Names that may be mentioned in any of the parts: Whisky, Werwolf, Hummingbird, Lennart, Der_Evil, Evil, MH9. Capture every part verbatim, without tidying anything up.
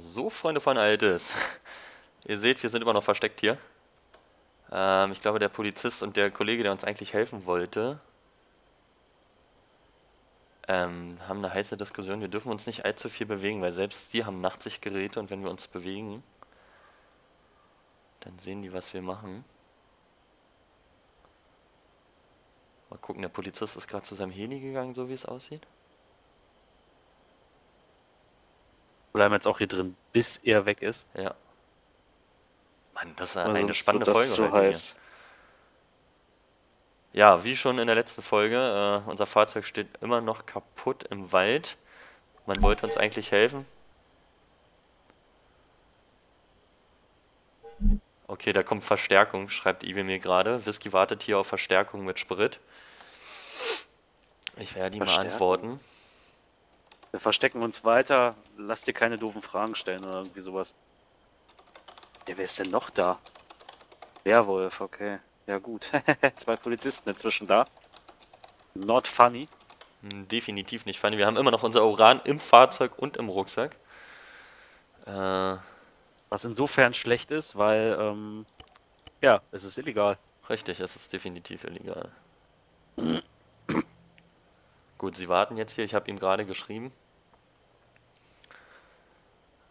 So, Freunde von Altes. Ihr seht, wir sind immer noch versteckt hier. Ähm, ich glaube, der Polizist und der Kollege, der uns eigentlich helfen wollte, ähm, haben eine heiße Diskussion. Wir dürfen uns nicht allzu viel bewegen, weil selbst die haben Nachtsichtgeräte und wenn wir uns bewegen, dann sehen die, was wir machen. Mal gucken, der Polizist ist gerade zu seinem Heli gegangen, so wie es aussieht. Wir bleiben jetzt auch hier drin, bis er weg ist. Ja. Mann, das ist eine also, spannende so, Folge heute heiß. Hier. Ja, wie schon in der letzten Folge, äh, unser Fahrzeug steht immer noch kaputt im Wald. Man wollte uns eigentlich helfen. Okay, da kommt Verstärkung, schreibt Evil mir gerade. Whisky wartet hier auf Verstärkung mit Sprit. Ich werde ihm mal antworten. Wir verstecken uns weiter, lass dir keine doofen Fragen stellen oder irgendwie sowas. Ja, wer ist denn noch da? Werwolf, okay. Ja gut, zwei Polizisten inzwischen da. Not funny. Definitiv nicht funny. Wir haben immer noch unser Uran im Fahrzeug und im Rucksack. Äh... Was insofern schlecht ist, weil, ähm, ja, es ist illegal. Richtig, es ist definitiv illegal. Gut, sie warten jetzt hier. Ich habe ihm gerade geschrieben.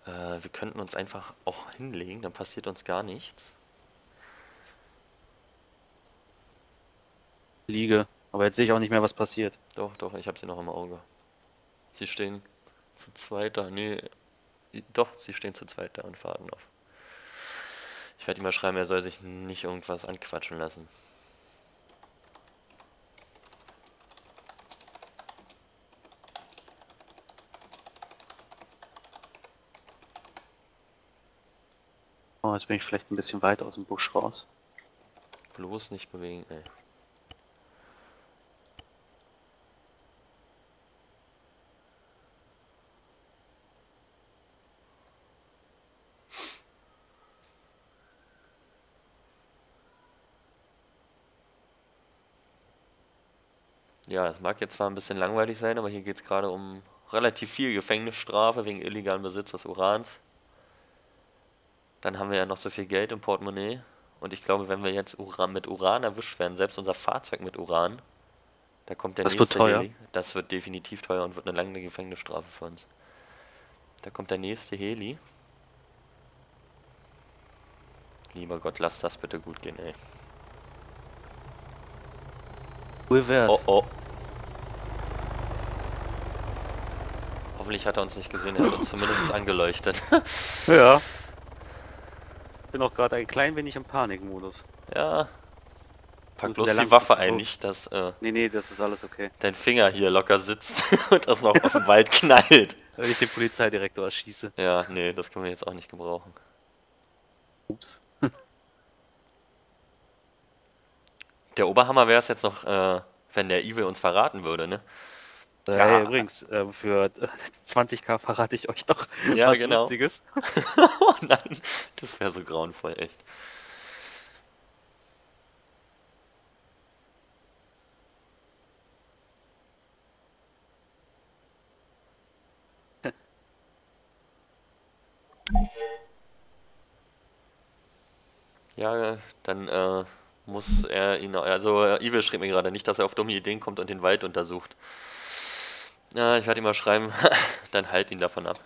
Äh, wir könnten uns einfach auch hinlegen, dann passiert uns gar nichts. Liege, aber jetzt sehe ich auch nicht mehr, was passiert. Doch, doch, ich habe sie noch im Auge. Sie stehen zu zweit da, nee... Doch, sie stehen zu zweit da und fahren auf. Ich werde ihm mal schreiben, er soll sich nicht irgendwas anquatschen lassen. Oh, jetzt bin ich vielleicht ein bisschen weit aus dem Busch raus. Bloß nicht bewegen, ey. Ja, es mag jetzt zwar ein bisschen langweilig sein, aber hier geht es gerade um relativ viel Gefängnisstrafe wegen illegalen Besitz des Urans. Dann haben wir ja noch so viel Geld im Portemonnaie. Und ich glaube, wenn wir jetzt Uran, mit Uran erwischt werden, selbst unser Fahrzeug mit Uran, da kommt der das nächste... Das wird teuer. Heli. Das wird definitiv teuer und wird eine lange Gefängnisstrafe für uns. Da kommt der nächste Heli. Lieber Gott, lass das bitte gut gehen, ey. Reverse. Oh, oh. Hoffentlich hat er uns nicht gesehen, er hat uns zumindest angeleuchtet. Ja. Ich bin auch gerade ein klein wenig im Panikmodus. Ja. Pack bloß die Waffe ein, nicht dass... Äh, nee, nee, das ist alles okay. Dein Finger hier locker sitzt und das noch aus dem Wald knallt. Wenn ich den Polizeidirektor erschieße. Ja, nee, das können wir jetzt auch nicht gebrauchen. Ups. Der Oberhammer wäre es jetzt noch, äh, wenn der Evil uns verraten würde, ne? Ja, hey, übrigens, äh, für zwanzigtausend verrate ich euch noch ja, was genau. Lustiges. Oh nein, das wäre so grauenvoll, echt. Ja, dann, äh... muss er ihn, also Evil schrieb mir gerade nicht, dass er auf dumme Ideen kommt und den Wald untersucht. Ja, ich werde ihm mal schreiben, dann halt ihn davon ab.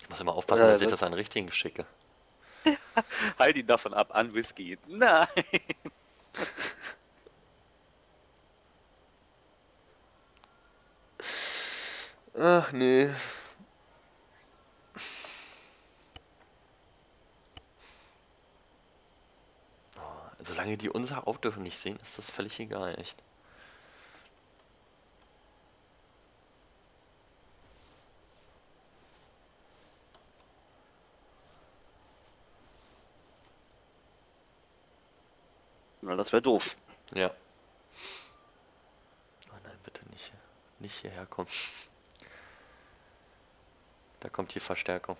Ich muss immer aufpassen, dass ich das an den richtigen schicke. Halt ihn davon ab, an Whisky. Nein! Ach nee. Solange die unser Auto nicht sehen, ist das völlig egal, echt. Na, das wäre doof. Ja. Oh nein, bitte nicht, nicht hierher kommen. Da kommt die Verstärkung.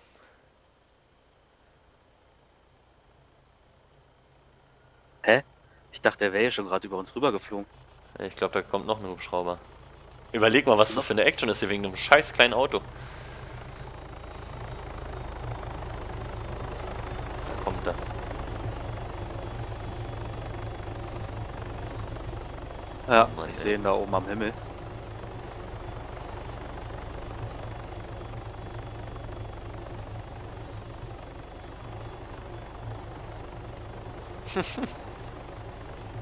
Hä? Ich dachte, er wäre ja schon gerade über uns rübergeflogen. Ich glaube, da kommt noch ein Hubschrauber. Überleg mal, was das für eine Action ist hier wegen einem scheiß kleinen Auto. Da kommt er. Ja, oh, ich sehe ihn da oben am Himmel.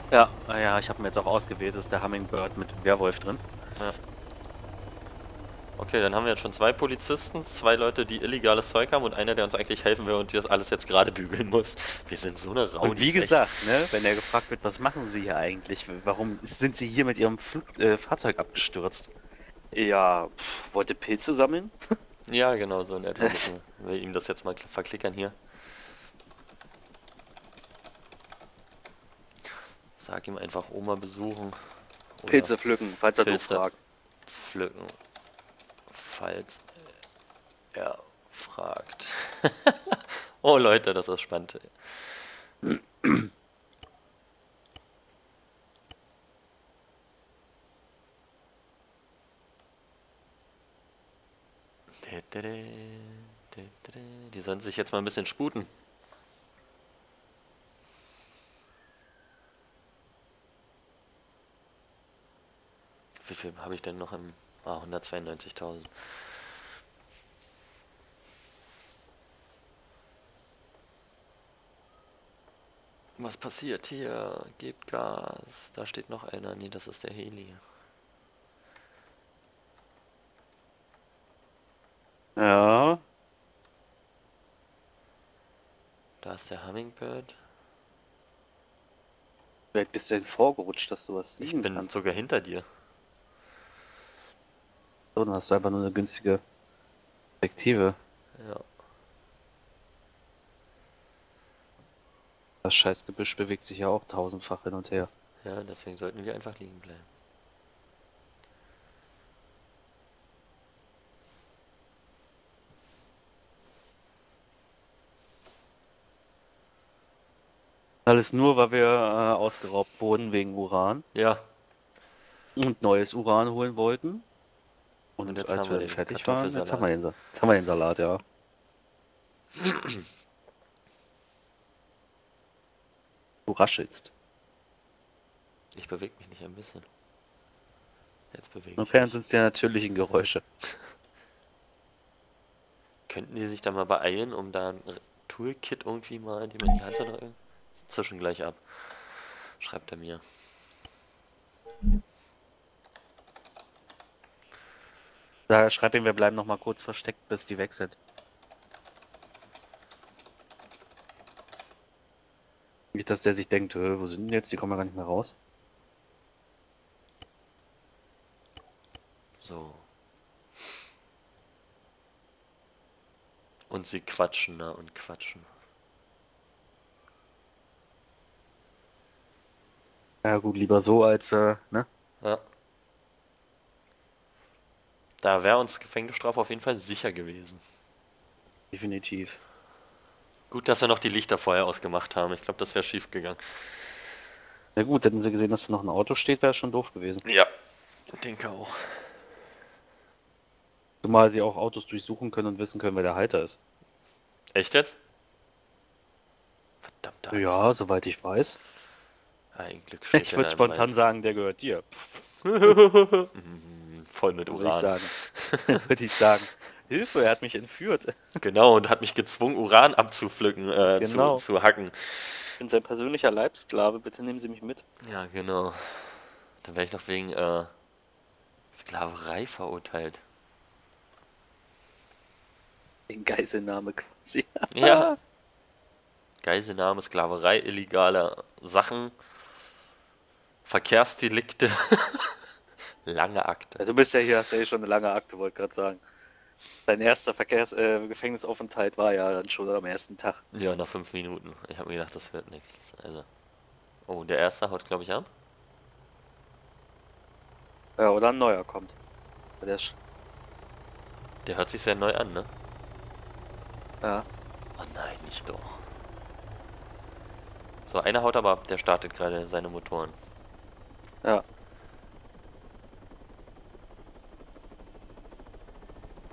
Ja, ja, ich habe mir jetzt auch ausgewählt, das ist der Hummingbird mit Werwolf drin. Ja. Okay, dann haben wir jetzt schon zwei Polizisten, zwei Leute, die illegales Zeug haben und einer, der uns eigentlich helfen will und das alles jetzt gerade bügeln muss. Wir sind so eine Raune. Und wie gesagt, ne, wenn er gefragt wird, was machen Sie hier eigentlich? Warum sind Sie hier mit Ihrem Flug äh, Fahrzeug abgestürzt? Ja, pff, wollte Pilze sammeln? Ja, genau, so in etwa. Wir ihm das jetzt mal verklickern hier. Sag ihm einfach Oma besuchen. Oder Pilze pflücken, falls er Pilze fragt. Pflücken. Falls er fragt. Oh Leute, das ist spannend. Die sollen sich jetzt mal ein bisschen sputen. Wie viel habe ich denn noch im... Ah, hundertzweiundneunzigtausend. Was passiert hier? Gebt Gas. Da steht noch einer. Nee, das ist der Heli. Ja. Da ist der Hummingbird. Vielleicht bist du denn vorgerutscht, dass du was siehst. Ich bin kannst. sogar hinter dir. So, dann hast du einfach nur eine günstige Perspektive. Ja. Das scheiß Gebüsch bewegt sich ja auch tausendfach hin und her. Ja, deswegen sollten wir einfach liegen bleiben. Alles nur, weil wir äh, ausgeraubt wurden wegen Uran. Ja. Und neues Uran holen wollten. Und, und jetzt als haben wir den fertig waren, jetzt haben wir den, jetzt haben wir den Salat, ja. Du raschelst. Ich bewege mich nicht ein bisschen. Jetzt bewege ich mich. Insofern sind es die natürlichen Geräusche. Könnten die sich da mal beeilen, um da ein Toolkit irgendwie mal in die Hand zu drücken? Zwischen gleich ab, schreibt er mir. Da schreibt ihm, wir bleiben noch mal kurz versteckt, bis die weg sind. Nicht, dass der sich denkt, wo sind die jetzt? Die kommen ja gar nicht mehr raus. So. Und sie quatschen da und quatschen. Ja gut, lieber so als, äh, ne? Ja. Da wäre uns Gefängnisstrafe auf jeden Fall sicher gewesen. Definitiv. Gut, dass wir noch die Lichter vorher ausgemacht haben. Ich glaube, das wäre schief gegangen. Na gut, hätten sie gesehen, dass da noch ein Auto steht, wäre schon doof gewesen. Ja, ich denke auch. Zumal sie auch Autos durchsuchen können und wissen können, wer der Halter ist. Echt jetzt? Verdammt, Angst. Ja, soweit ich weiß. Ein Glück steht Ich würde spontan Bein. sagen, der gehört dir. Voll mit Uran. Würde ich sagen. Würde ich sagen. Hilfe, er hat mich entführt. Genau, und hat mich gezwungen, Uran abzupflücken, äh, genau. zu, zu hacken. Ich bin sein persönlicher Leibsklave, bitte nehmen Sie mich mit. Ja, genau. Dann wäre ich noch wegen äh, Sklaverei verurteilt. Den Geiselnahme quasi. Ja. Geiselnahme, Sklaverei, illegale Sachen, Verkehrsdelikte. Lange Akte. Ja, du bist ja hier, hast ja eh schon eine lange Akte, wollte gerade sagen. Dein erster Verkehrs äh, Gefängnisaufenthalt war ja dann schon am ersten Tag. Ja, nach fünf Minuten. Ich habe mir gedacht, das wird nichts. Also. Oh, der erste haut, glaube ich, ab. Ja, oder ein neuer kommt. Der, ist... der hört sich sehr neu an, ne? Ja. Oh nein, nicht doch. So, einer haut aber ab, der startet gerade seine Motoren. Ja.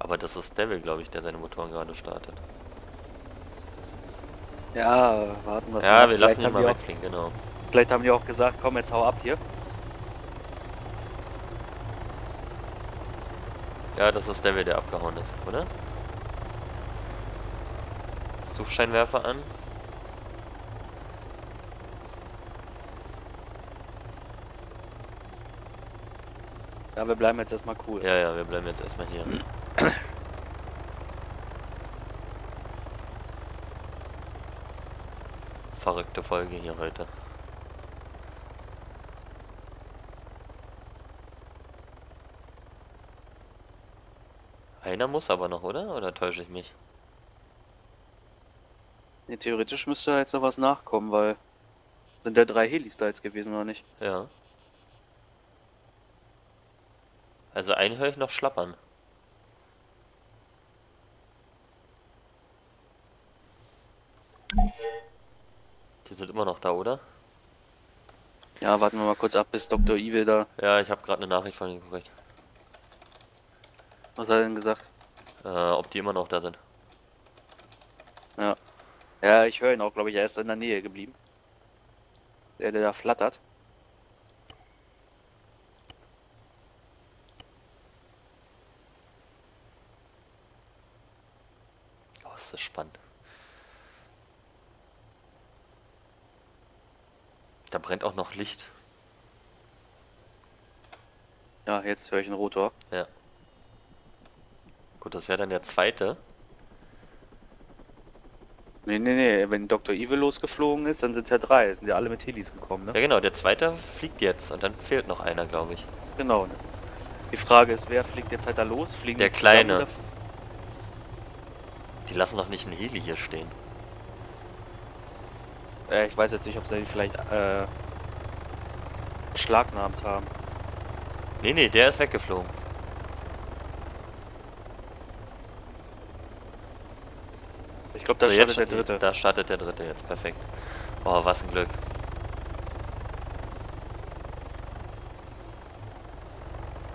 Aber das ist Devil, glaube ich, der seine Motoren gerade startet. Ja, warten wir. Ja, wir lassen ihn mal wegfliegen, genau. Vielleicht haben die auch gesagt, komm, jetzt hau ab hier. Ja, das ist Devil, der abgehauen ist, oder? Suchscheinwerfer an. Ja, wir bleiben jetzt erstmal cool. Ja, ja, wir bleiben jetzt erstmal hier. Verrückte Folge hier heute. Einer muss aber noch, oder? Oder täusche ich mich? Nee, theoretisch müsste jetzt noch was nachkommen, weil... Sind da drei Helis da jetzt gewesen, oder nicht? Ja. Also einen höre ich noch schlappern. Die sind immer noch da, oder? Ja, warten wir mal kurz ab, bis Doktor Evil da... Ja, ich habe gerade eine Nachricht von ihm gekriegt. Was hat er denn gesagt? Äh, ob die immer noch da sind. Ja. Ja, ich höre ihn auch, glaube ich. Er ist in der Nähe geblieben. Der, der da flattert. Das ist spannend. Da brennt auch noch Licht. Ja, jetzt höre ich einen Rotor. Ja. Gut, das wäre dann der zweite. Nee, nee, nee. Wenn Doktor Evil losgeflogen ist, dann sind es ja drei. Das sind ja alle mit Helis gekommen, ne? Ja, genau. Der zweite fliegt jetzt und dann fehlt noch einer, glaube ich. Genau. Ne? Die Frage ist, wer fliegt jetzt halt da los? Fliegen der Kleine. Die lassen doch nicht einen Heli hier stehen. Äh, ich weiß jetzt nicht, ob sie vielleicht äh, beschlagnahmt haben. Nee, nee, der ist weggeflogen. Ich glaube, da so, startet jetzt, der dritte. Da startet der dritte jetzt, perfekt. Oh, was ein Glück.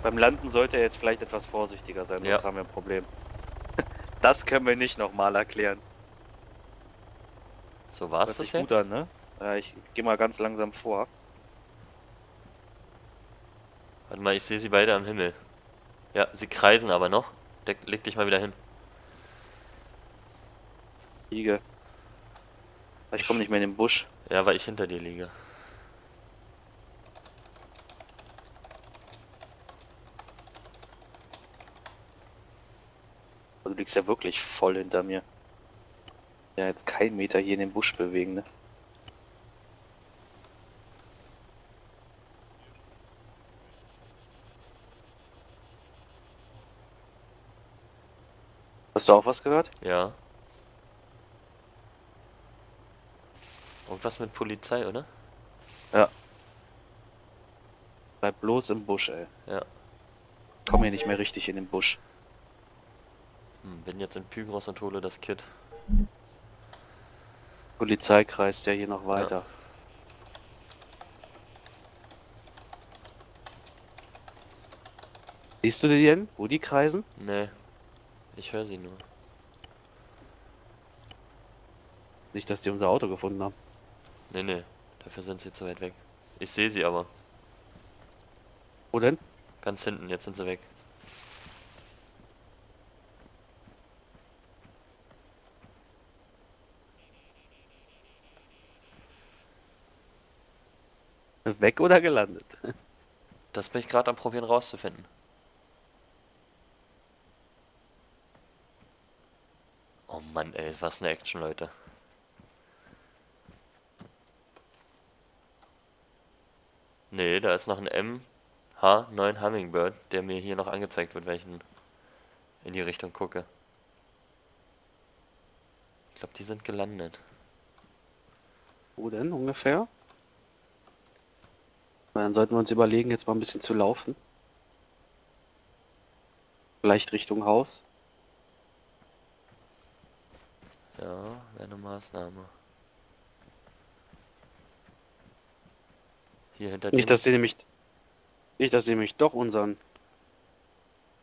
Beim Landen sollte er jetzt vielleicht etwas vorsichtiger sein, sonst ja. haben wir ein Problem. Das können wir nicht nochmal erklären. So war es das jetzt? Gut an, ne? Äh, ich gehe mal ganz langsam vor. Warte mal, ich sehe sie beide am Himmel. Ja, sie kreisen aber noch. De leg dich mal wieder hin. Liege. Ich komme nicht mehr in den Busch. Ja, weil ich hinter dir liege. Du liegst ja wirklich voll hinter mir. Ja, jetzt keinen Meter hier in den Busch bewegen, ne? Hast du auch was gehört? Ja. Irgendwas mit Polizei, oder? Ja. Bleib bloß im Busch, ey. Ja. Komm hier nicht mehr richtig in den Busch. Bin jetzt in Pygros und hole das Kit. Polizei kreist ja hier noch weiter. Ja. Siehst du die denn, wo die kreisen? Nee, ich höre sie nur. Nicht, dass die unser Auto gefunden haben. Nee, nee, dafür sind sie zu weit weg. Ich sehe sie aber. Wo denn? Ganz hinten, jetzt sind sie weg. Weg oder gelandet? Das bin ich gerade am Probieren rauszufinden. Oh Mann, ey, was eine Action, Leute. Nee, da ist noch ein M H neun Hummingbird, der mir hier noch angezeigt wird, wenn ich in die Richtung gucke. Ich glaube, die sind gelandet. Wo denn ungefähr? Dann sollten wir uns überlegen, jetzt mal ein bisschen zu laufen. Vielleicht Richtung Haus. Ja, wäre eine Maßnahme. Hier hinter dem... Nicht, dass die nämlich... Nicht, dass die nämlich doch unseren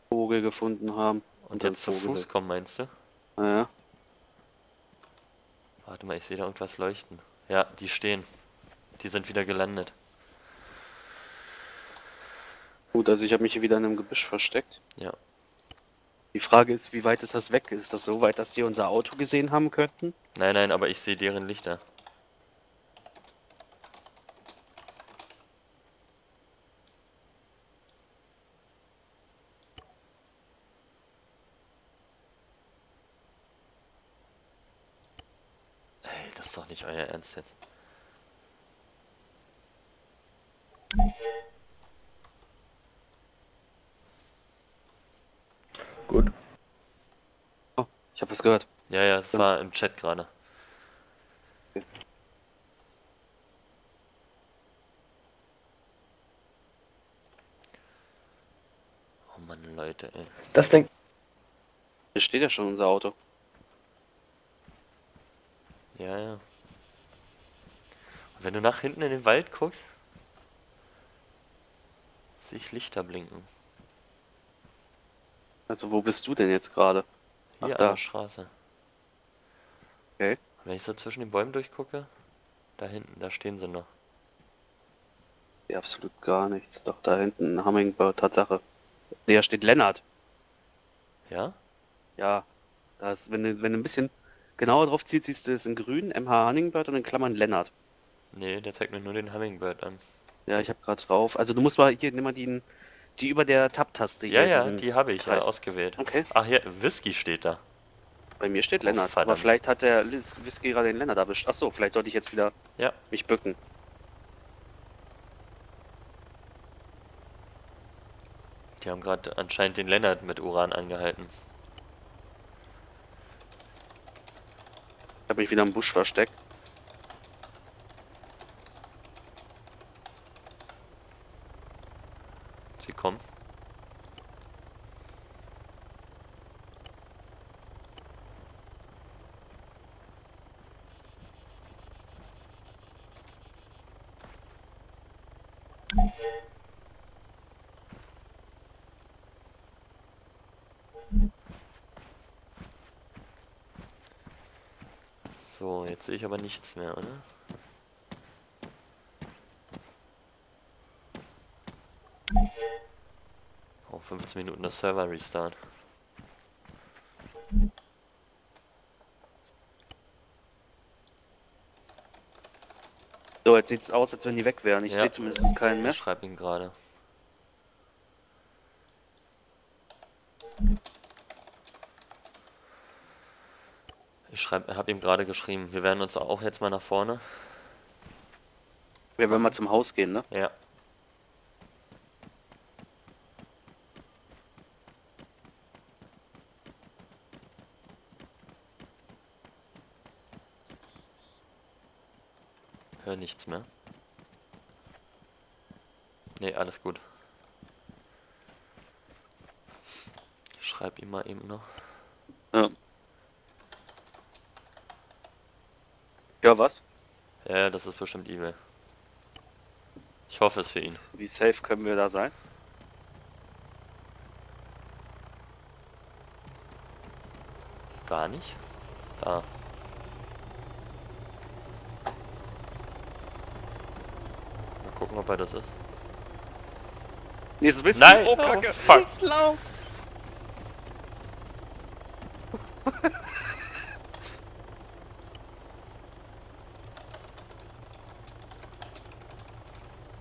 Vogel gefunden haben. Und, und jetzt zu Fuß kommen, meinst du? Ja. Warte mal, ich sehe da irgendwas leuchten. Ja, die stehen. Die sind wieder gelandet. Gut, also ich habe mich hier wieder in einem Gebüsch versteckt. Ja. Die Frage ist, wie weit ist das weg? Ist das so weit, dass die unser Auto gesehen haben könnten? Nein, nein, aber ich sehe deren Lichter. Ey, das ist doch nicht euer Ernst jetzt. Gut. Oh, ich habe was gehört. Ja, ja, es war im Chat gerade. Okay. Oh Mann, Leute, ey. Das Ding. Hier steht ja schon unser Auto. Ja, ja. Und wenn du nach hinten in den Wald guckst, sehe ich Lichter blinken. Also wo bist du denn jetzt gerade? Hier an der Straße. Okay. Und wenn ich so zwischen den Bäumen durchgucke, da hinten, da stehen sie noch. Ja, absolut gar nichts. Doch da hinten, Hummingbird, Tatsache. Nee, da steht Lennart. Ja? Ja. Da ist, wenn du, wenn du ein bisschen genauer drauf ziehst, siehst du es in grün, M H Hummingbird und in Klammern Lennart. Nee, der zeigt mir nur den Hummingbird an. Ja, ich habe gerade drauf. Also du musst mal hier, nimm mal den... Die über der Tab-Taste hier. Ja, ja, die habe ich ja ausgewählt. Okay. Ach ja, Whisky steht da. Bei mir steht Lennart, oh, aber vielleicht hat der Whisky gerade den Lennart erwischt. Achso, vielleicht sollte ich jetzt wieder ja. mich bücken. Die haben gerade anscheinend den Lennart mit Uran angehalten. Ich habe mich wieder im Busch versteckt. Sie kommen. So, jetzt sehe ich aber nichts mehr, oder? fünfzehn Minuten das Server restart. So, jetzt sieht es aus, als wenn die weg wären. Ich ja. sehe zumindest keinen mehr. Ich schreibe ihn gerade. Ich habe ihm gerade geschrieben, wir werden uns auch jetzt mal nach vorne. Wir werden mal zum Haus gehen, ne? Ja. Nichts mehr. Ne, alles gut. Ich schreibe ihm mal eben noch. Ja. Ja, was? Ja, das ist bestimmt Evil. Ich hoffe es für ihn. Wie safe können wir da sein? Gar nicht. Da. Gucken, ob er das ist. Nee, so bist du. Nein! Oh, Kacke! Oh, fuck! Lauf!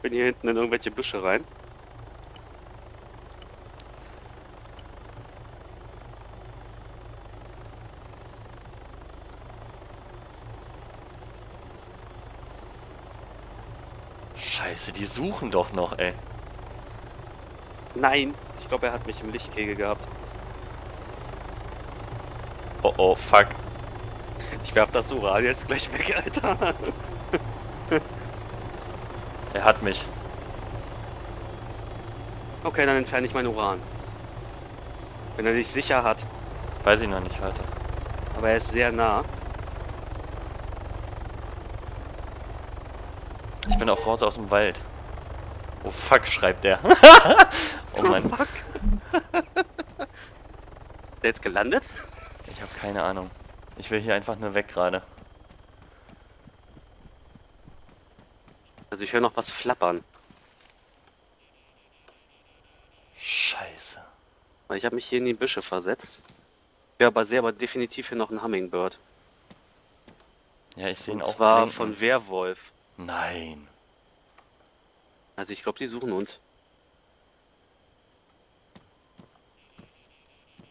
Bin hier hinten in irgendwelche Büsche rein. Scheiße, die suchen doch noch, ey. Nein, ich glaube, er hat mich im Lichtkegel gehabt. Oh oh, fuck. Ich werf das Uran jetzt gleich weg, Alter. Er hat mich. Okay, dann entferne ich mein Uran. Wenn er dich sicher hat. Weiß ich noch nicht, Alter. Aber er ist sehr nah. Ich bin auch raus aus dem Wald. Oh fuck, schreibt er. Oh Mann. Oh, fuck. Habt ihr jetzt gelandet? Ich habe keine Ahnung. Ich will hier einfach nur weg gerade. Also ich höre noch was flappern. Scheiße. Ich habe mich hier in die Büsche versetzt. Ja, aber sehr, aber definitiv hier noch ein Hummingbird. Ja, ich sehe ihn auch. Und zwar von Werwolf. Nein. Also ich glaube, die suchen uns.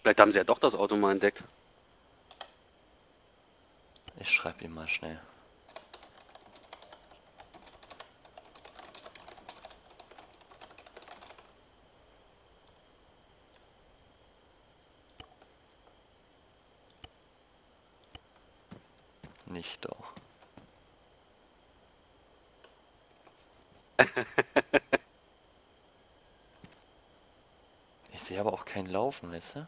Vielleicht haben sie ja doch das Auto mal entdeckt. Ich schreibe ihm mal schnell. Nicht doch. Ich sehe aber auch kein Laufen, weißt du?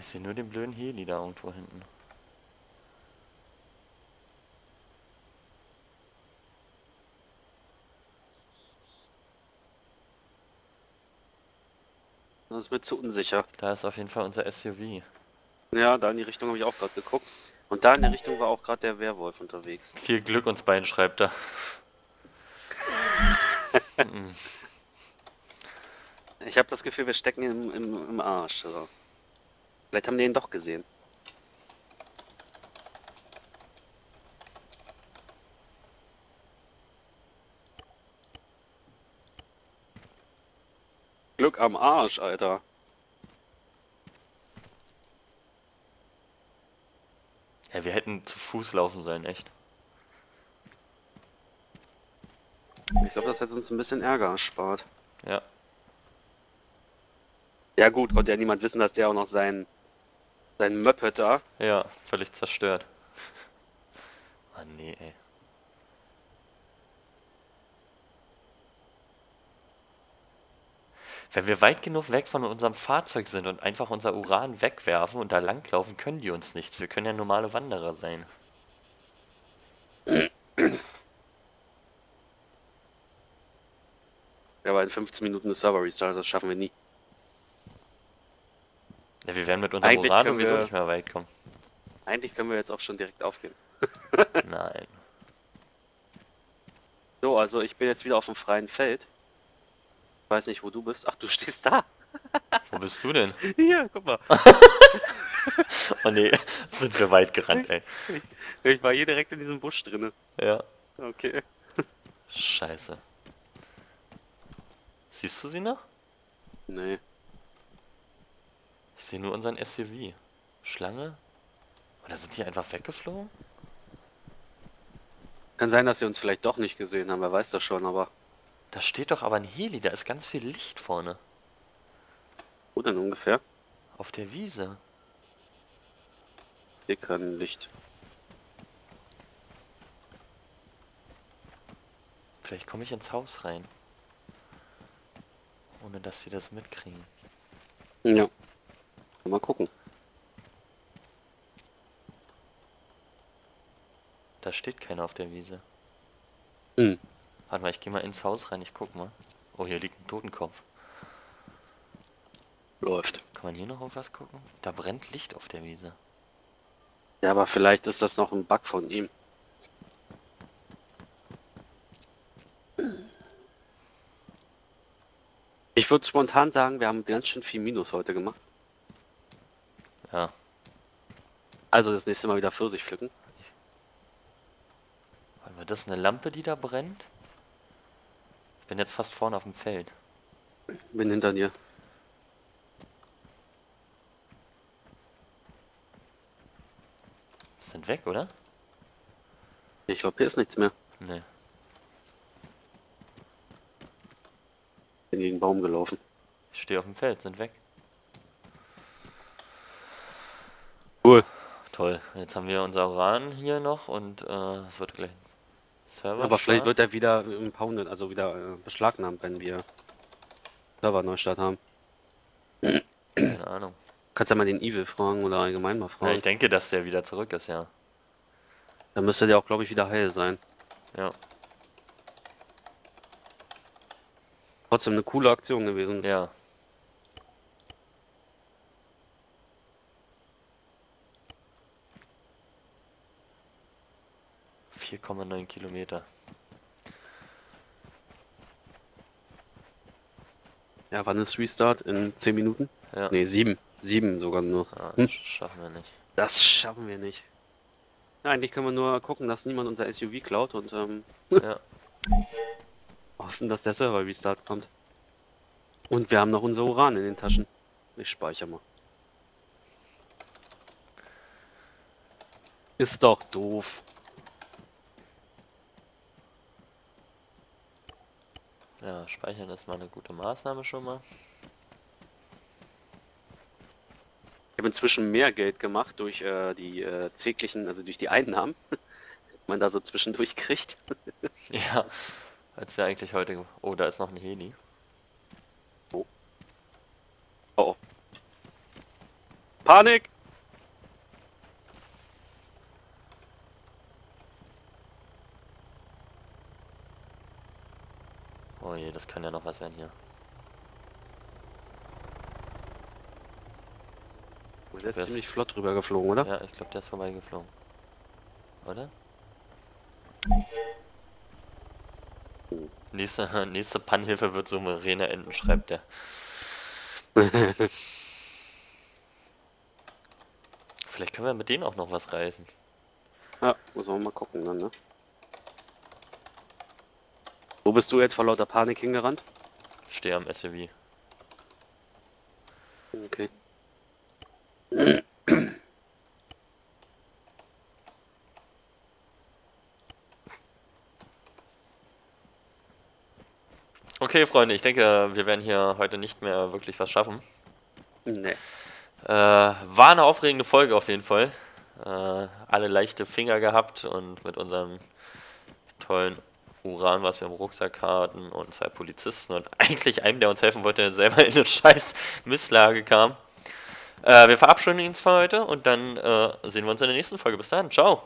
Ich sehe nur den blöden Heli da irgendwo hinten. Das wird zu unsicher. Da ist auf jeden Fall unser S U V. Ja, da in die Richtung habe ich auch gerade geguckt. Und da in der Richtung war auch gerade der Werwolf unterwegs. Viel Glück uns beiden, schreibt er. Ich habe das Gefühl, wir stecken im, im, im Arsch. Oder? Vielleicht haben die ihn doch gesehen. Glück am Arsch, Alter. Ja, wir hätten zu Fuß laufen sollen, echt. Ich glaube, das hätte uns ein bisschen Ärger erspart. Ja. Ja gut, konnte ja niemand wissen, dass der auch noch sein, sein Möppet da... Ja, völlig zerstört. Mann, nee, ey. Wenn wir weit genug weg von unserem Fahrzeug sind und einfach unser Uran wegwerfen und da langlaufen, können die uns nichts. Wir können ja normale Wanderer sein. Ja, aber in fünfzehn Minuten ist Server Restart, das schaffen wir nie. Ja, wir werden mit unserem eigentlich Uran sowieso wir, nicht mehr weit kommen. Eigentlich können wir jetzt auch schon direkt aufgeben. Nein. So, also ich bin jetzt wieder auf dem freien Feld. Ich weiß nicht, wo du bist. Ach, du stehst da. Wo bist du denn? Hier, guck mal. Oh nee, jetzt sind wir weit gerannt, ey. Ich, ich war hier direkt in diesem Busch drinne. Ja. Okay. Scheiße. Siehst du sie noch? Nee. Ich sehe nur unseren S U V. Schlange? Oder sind die einfach weggeflogen? Kann sein, dass sie uns vielleicht doch nicht gesehen haben. Wer weiß das schon, aber... Da steht doch aber ein Heli, da ist ganz viel Licht vorne. Wo denn ungefähr? Auf der Wiese. Hier kein Licht. Vielleicht komme ich ins Haus rein. Ohne dass sie das mitkriegen. Ja. Mal gucken. Da steht keiner auf der Wiese. Hm. Warte mal, ich gehe mal ins Haus rein, ich guck mal. Oh, hier liegt ein Totenkopf. Läuft. Kann man hier noch auf was gucken? Da brennt Licht auf der Wiese. Ja, aber vielleicht ist das noch ein Bug von ihm. Ich würde spontan sagen, wir haben ganz schön viel Minus heute gemacht. Ja. Also das nächste Mal wieder Pfirsich pflücken. Warte mal, das ist eine Lampe, die da brennt? Ich bin jetzt fast vorne auf dem Feld. Bin hinter dir. Sind weg, oder? Ich glaube, hier ist nichts mehr. Nee. Bin gegen den Baum gelaufen. Ich stehe auf dem Feld, sind weg. Cool. Toll. Jetzt haben wir unser Uran hier noch und es äh, wird gleich... Server aber vielleicht wird er wieder impounded, also wieder äh, beschlagnahmt, wenn wir Server-Neustart haben. Keine Ahnung. Kannst ja mal den Evil fragen oder allgemein mal fragen. Ja, ich denke, dass der wieder zurück ist, ja. Dann müsste der auch, glaube ich, wieder heil sein. Ja. Trotzdem eine coole Aktion gewesen. Ja. vier Komma neun Kilometer. Ja, wann ist Restart? In zehn Minuten? Ja. Ne, sieben. Sieben sogar nur. Ja, das schaffen wir nicht. Das schaffen wir nicht. Ja, eigentlich können wir nur gucken, dass niemand unser S U V klaut und ähm, ja. hoffen, dass der Server Restart kommt. Und wir haben noch unser Uran in den Taschen. Ich speichere mal. Ist doch doof. Ja, speichern ist mal eine gute Maßnahme schon mal. Ich habe inzwischen mehr Geld gemacht durch äh, die äh, täglichen, also durch die Einnahmen, man da so zwischendurch kriegt. Ja, als wir eigentlich heute... Oh, da ist noch ein Heli. Oh. Oh. Panik! Oh je, das kann ja noch was werden hier. Der ist ziemlich flott drüber geflogen, oder? Ja, ich glaube, der ist vorbeigeflogen. Oder? Nächste, nächste Pannhilfe wird so mit Rena enden, schreibt der. Vielleicht können wir mit denen auch noch was reißen. Ja, muss man mal gucken dann, ne? Wo bist du jetzt vor lauter Panik hingerannt? Ich stehe am S U V. Okay. Okay, Freunde, ich denke, wir werden hier heute nicht mehr wirklich was schaffen. Nee. Äh, war eine aufregende Folge auf jeden Fall. Äh, alle leichte Finger gehabt und mit unserem tollen Uran, was wir im Rucksack hatten, und zwei Polizisten und eigentlich einem, der uns helfen wollte, der selber in eine scheiß Misslage kam. Äh, wir verabschieden uns für heute und dann äh, sehen wir uns in der nächsten Folge. Bis dann, ciao!